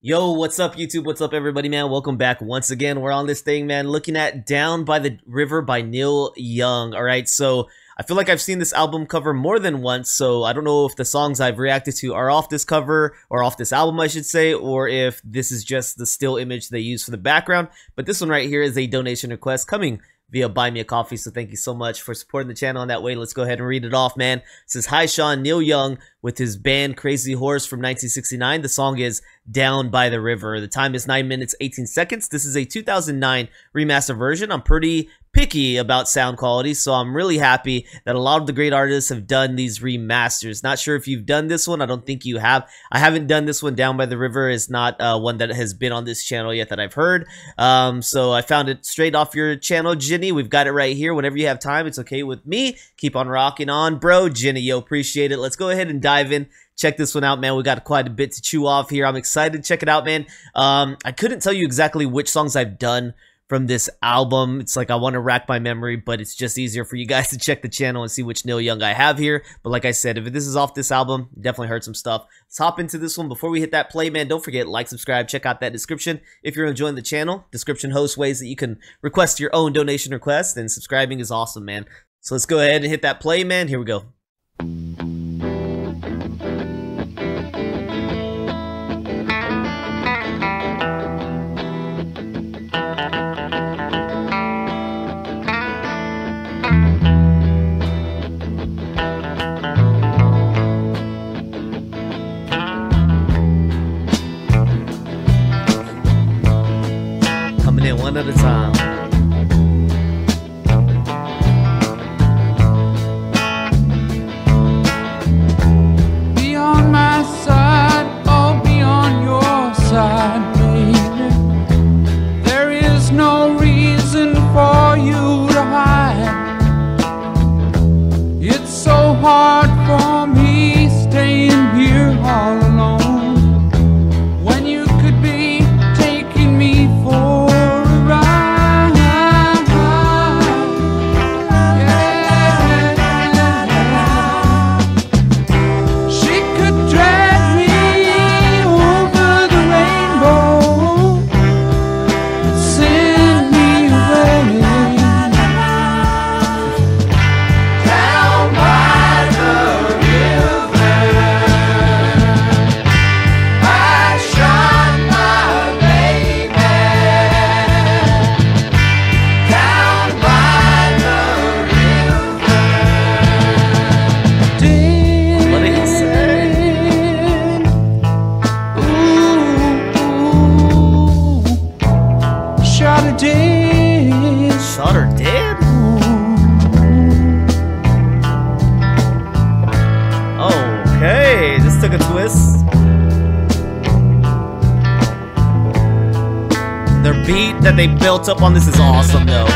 Yo, what's up YouTube? What's up everybody, man? Welcome back once again. We're on this thing, man, looking at Down by the River by Neil Young. All right, so I feel like I've seen this album cover more than once, so I don't know if the songs I've reacted to are off this cover, or off this album I should say, or if this is just the still image they use for the background. But this one right here is a donation request coming via Buy Me a Coffee, so thank you so much for supporting the channel in that way. Let's go ahead and read it off, man. It says, "Hi Sean, Neil Young with his band Crazy Horse from 1969. The song is Down by the River. The time is 9 minutes, 18 seconds. This is a 2009 remastered version. I'm pretty picky about sound quality, so I'm really happy that a lot of the great artists have done these remasters. Not sure if you've done this one. I don't think you have. I haven't done this one. Down by the River is not one that has been on this channel yet that I've heard. So I found it straight off your channel, Jenny. We've got it right here. Whenever you have time, it's okay with me. Keep on rocking on, bro. Jenny, yo, appreciate it. Let's go ahead and dive in. Check this one out, man. We got quite a bit to chew off here. I'm excited. Check it out, man. I couldn't tell you exactly which songs I've done from this album. It's like I want to rack my memory, but it's just easier for you guys to check the channel and see which Neil Young I have here. But like I said, if this is off this album, definitely heard some stuff. Let's hop into this one. Before we hit that play, man, don't forget, like, subscribe, check out that description. If you're enjoying the channel, description hosts ways that you can request your own donation request, and subscribing is awesome, man. So let's go ahead and hit that play, man. Here we go. One at a time. Be on my side, I'll be on your side, baby. There is no reason for you to hide. It's so hard for me staying here all alone when you could be taking me for beat that they built up on. This is awesome though.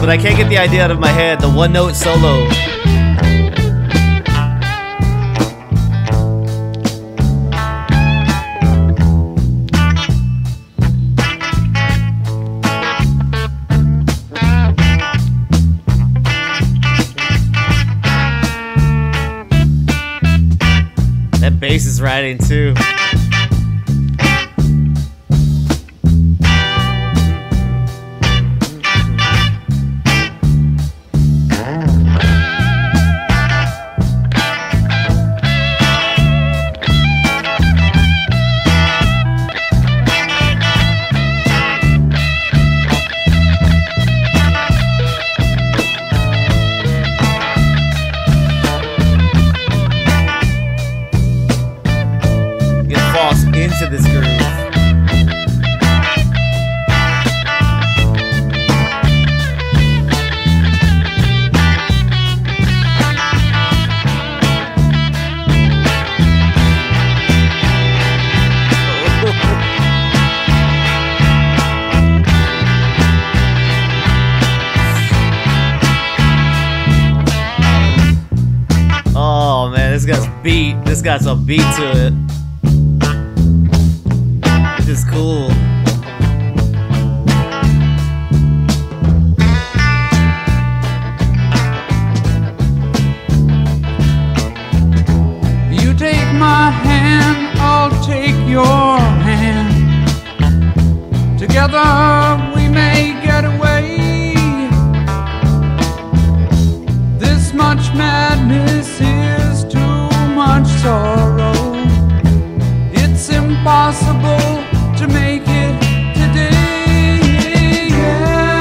But I can't get the idea out of my head, the one note solo. bass is riding too. Beat. This got some beat to it, which is cool. You take my hand, I'll take your hand. Together we may get away. This much madness is too much sorrow. It's impossible to make it today. Yeah.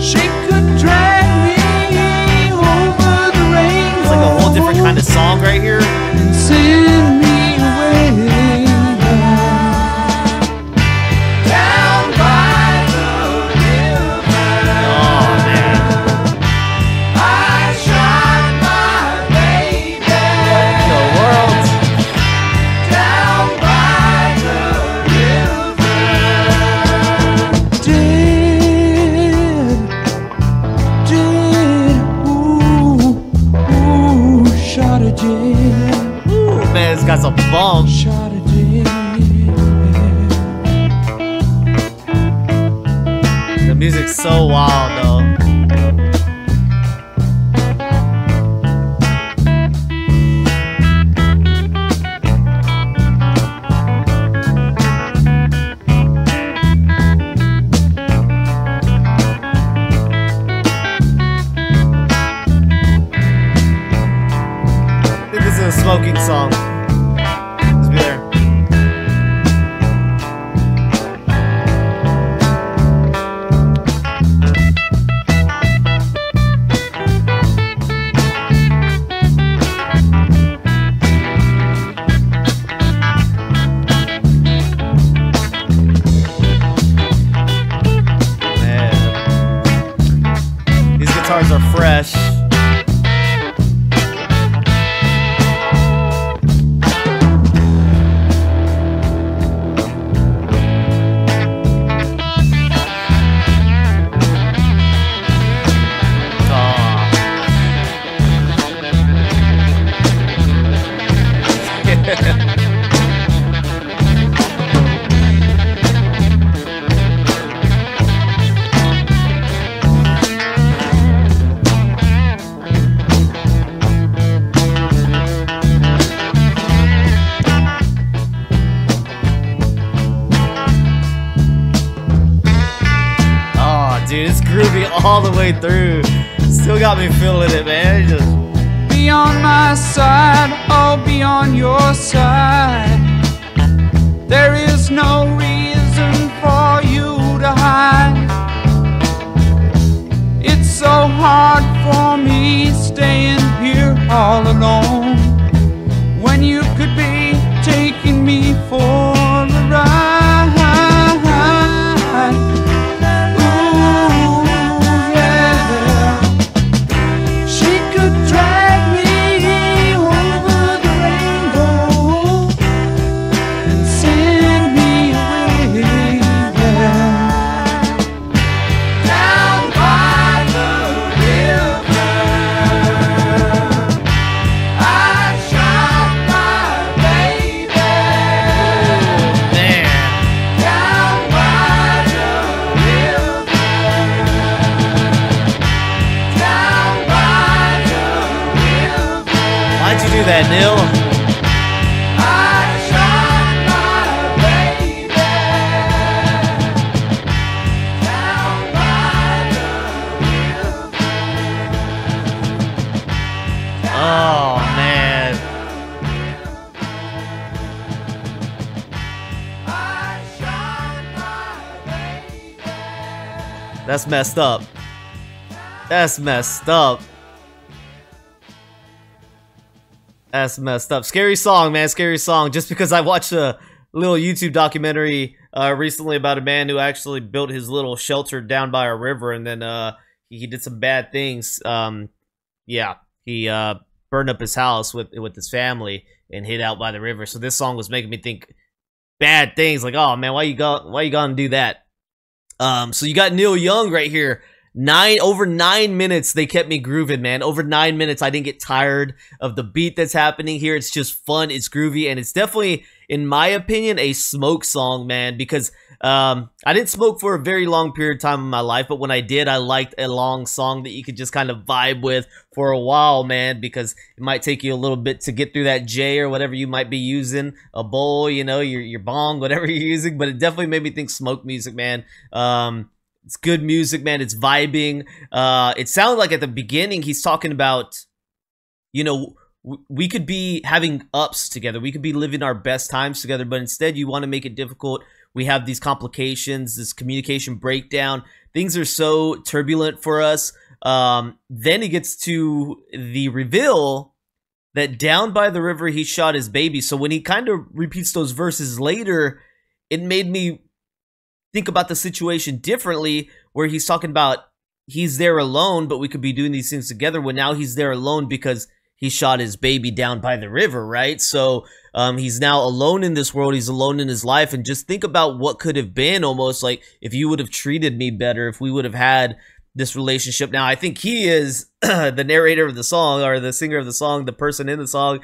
She could drag me over the rainbow. It's like a whole different kind of song right here. And send me away. Down by the river. Oh man. Got some bump. Shot a day. The music's so wild though. I think this is a smoking song. All the way through, still got me feeling it, man. Just be on my side, I'll be on your side. There is no reason for you to hide. It's so hard for me staying here all alone when you could be taking me for the ride. Send me away. that, Neil. Oh, man. That's messed up. That's messed up. That's messed up. Scary song, man. Scary song. Just because I watched a little YouTube documentary recently about a man who actually built his little shelter down by a river, and then he did some bad things. Yeah, he burned up his house with his family and hid out by the river. So this song was making me think bad things. Like, oh man, why you gonna do that? So you got Neil Young right here. Over 9 minutes they kept me grooving, man. Over 9 minutes, I didn't get tired of the beat that's happening here. It's just fun, it's groovy, and it's definitely, in my opinion, a smoke song, man, because I didn't smoke for a very long period of time in my life, but when I did, I liked a long song that you could just kind of vibe with for a while, man, because it might take you a little bit to get through that J or whatever you might be using, a bowl, you know, your bong, whatever you're using, but it definitely made me think smoke music, man. It's good music, man. It's vibing. It sounded like at the beginning he's talking about, you know, we could be having ups together. We could be living our best times together, but instead you want to make it difficult. We have these complications, this communication breakdown. Things are so turbulent for us. Then he gets to the reveal that down by the river he shot his baby. So when he kind of repeats those verses later, it made me think about the situation differently, where he's talking about he's there alone, but we could be doing these things together. Well, now he's there alone because he shot his baby down by the river, right? So he's now alone in this world. He's alone in his life. And just think about what could have been, almost like, if you would have treated me better, if we would have had this relationship. Now, I think he is the narrator of the song, or the singer of the song, the person in the song.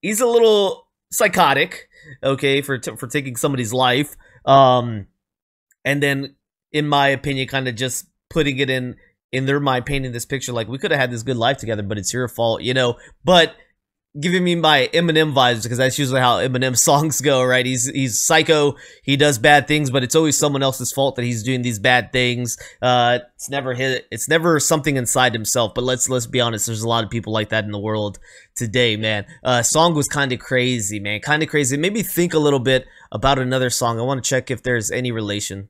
He's a little psychotic, okay, for taking somebody's life. And then, in my opinion, kind of just putting it in their mind, painting this picture, like, we could have had this good life together, but it's your fault, you know? But giving me my Eminem vibes, because that's usually how Eminem songs go, right? He's psycho, he does bad things, but it's always someone else's fault that he's doing these bad things. It's never something inside himself, but let's be honest, there's a lot of people like that in the world today, man. Song was kind of crazy, man, kind of crazy. It made me think a little bit about another song. I want to check if there's any relation.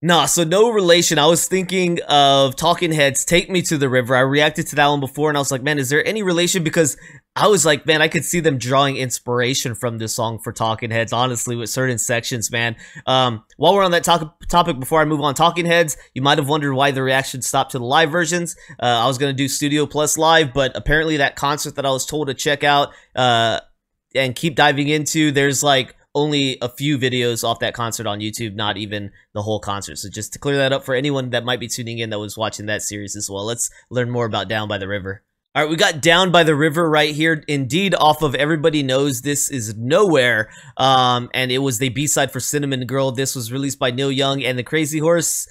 Nah, so no relation. I was thinking of Talking Heads, Take Me to the River. I reacted to that one before, and I was like, man, is there any relation? Because I was like, man, I could see them drawing inspiration from this song for Talking Heads, honestly, with certain sections, man. While we're on that topic, before I move on, Talking Heads, you might have wondered why the reaction stopped to the live versions. I was going to do Studio Plus Live, but apparently that concert that I was told to check out and keep diving into, there's like only a few videos off that concert on YouTube, not even the whole concert. So just to clear that up for anyone that might be tuning in that was watching that series as well. Let's learn more about Down by the River. All right, we got Down by the River right here, indeed, off of Everybody Knows This Is Nowhere, and it was the B-side for Cinnamon Girl. This was released by Neil Young and the Crazy Horse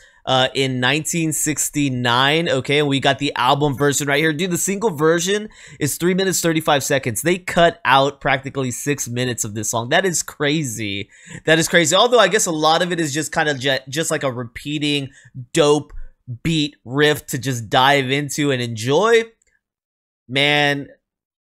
in 1969, okay, and we got the album version right here. Dude, the single version is 3 minutes, 35 seconds. They cut out practically 6 minutes of this song. That is crazy. That is crazy, although I guess a lot of it is just kind of just like a repeating dope beat riff to just dive into and enjoy. Man,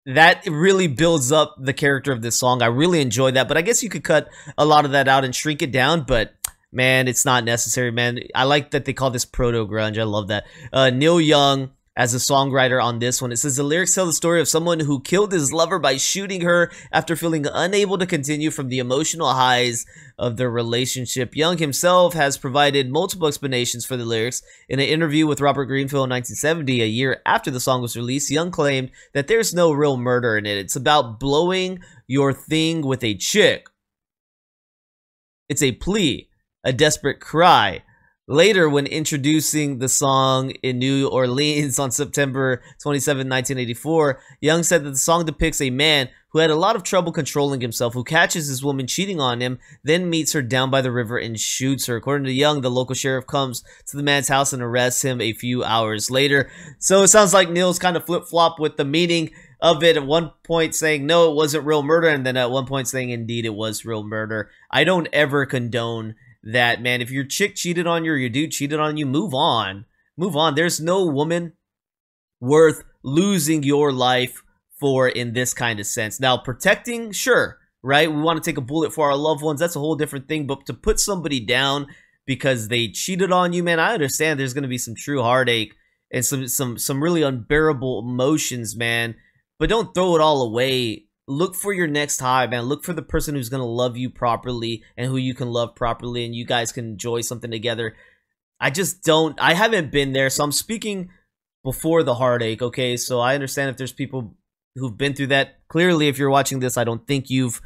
that really builds up the character of this song. I really enjoy that, but I guess you could cut a lot of that out and shrink it down, but man, it's not necessary, man. I like that they call this proto-grunge. I love that. Neil Young as a songwriter on this one. It says the lyrics tell the story of someone who killed his lover by shooting her after feeling unable to continue from the emotional highs of their relationship. Young himself has provided multiple explanations for the lyrics. In an interview with Robert Greenfield in 1970, a year after the song was released, Young claimed that there's no real murder in it. It's about blowing your thing with a chick. It's a plea, a desperate cry. Later, when introducing the song in New Orleans on September 27, 1984, Young said that the song depicts a man who had a lot of trouble controlling himself, who catches his woman cheating on him, then meets her down by the river and shoots her. According to Young, the local sheriff comes to the man's house and arrests him a few hours later. So it sounds like Neil's kind of flip-flop with the meaning of it, at one point saying, no, it wasn't real murder, and then at one point saying, indeed, it was real murder. I don't ever condone that, man. If your chick cheated on you or your dude cheated on you, move on. Move on. There's no woman worth losing your life for in this kind of sense. Now, protecting, sure, right? We want to take a bullet for our loved ones. That's a whole different thing. But to put somebody down because they cheated on you, man, I understand there's going to be some true heartache and some really unbearable emotions, man. But don't throw it all away. Look for your next high, man. Look for the person who's going to love you properly and who you can love properly, and you guys can enjoy something together. I just don't, I haven't been there, so I'm speaking before the heartache, okay? So I understand if there's people who've been through that. Clearly, if you're watching this, I don't think you've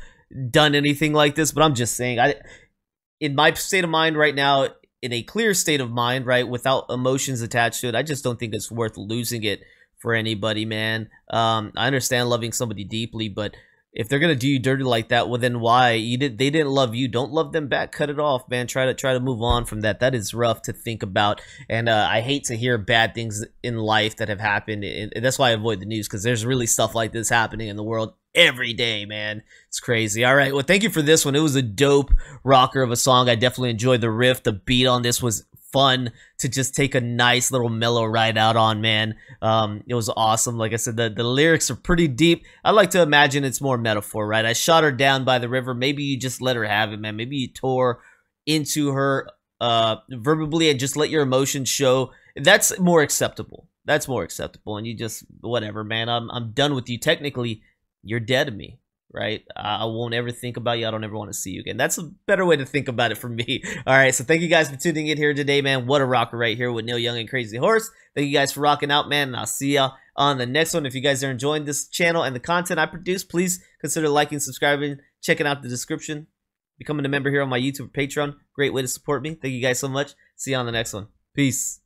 done anything like this, but I'm just saying, in my state of mind right now, in a clear state of mind, right, without emotions attached to it, I just don't think it's worth losing it for anybody, man. I understand loving somebody deeply, but if they're gonna do you dirty like that, well, then why? They didn't love you. Don't love them back. Cut it off, man. Try to move on from that. That is rough to think about, and I hate to hear bad things in life that have happened. And that's why I avoid the news, because there's really stuff like this happening in the world every day, man. It's crazy. All right, well, thank you for this one. It was a dope rocker of a song. I definitely enjoyed the riff. The beat on this was fun to just take a nice little mellow ride out on, man. It was awesome. Like I said, the lyrics are pretty deep. I like to imagine it's more metaphor, right? I shot her down by the river. Maybe you just let her have it, man. Maybe you tore into her verbally and just let your emotions show. That's more acceptable. That's more acceptable. And you just, whatever, man, I'm done with you. Technically, you're dead to me, right? I won't ever think about you. I don't ever want to see you again. That's a better way to think about it for me. All right, so thank you guys for tuning in here today, man. What a rocker right here with Neil Young and Crazy Horse. Thank you guys for rocking out, man, and I'll see ya on the next one. If you guys are enjoying this channel and the content I produce, please consider liking, subscribing, checking out the description, becoming a member here on my YouTube or Patreon. Great way to support me. Thank you guys so much. See you on the next one. Peace.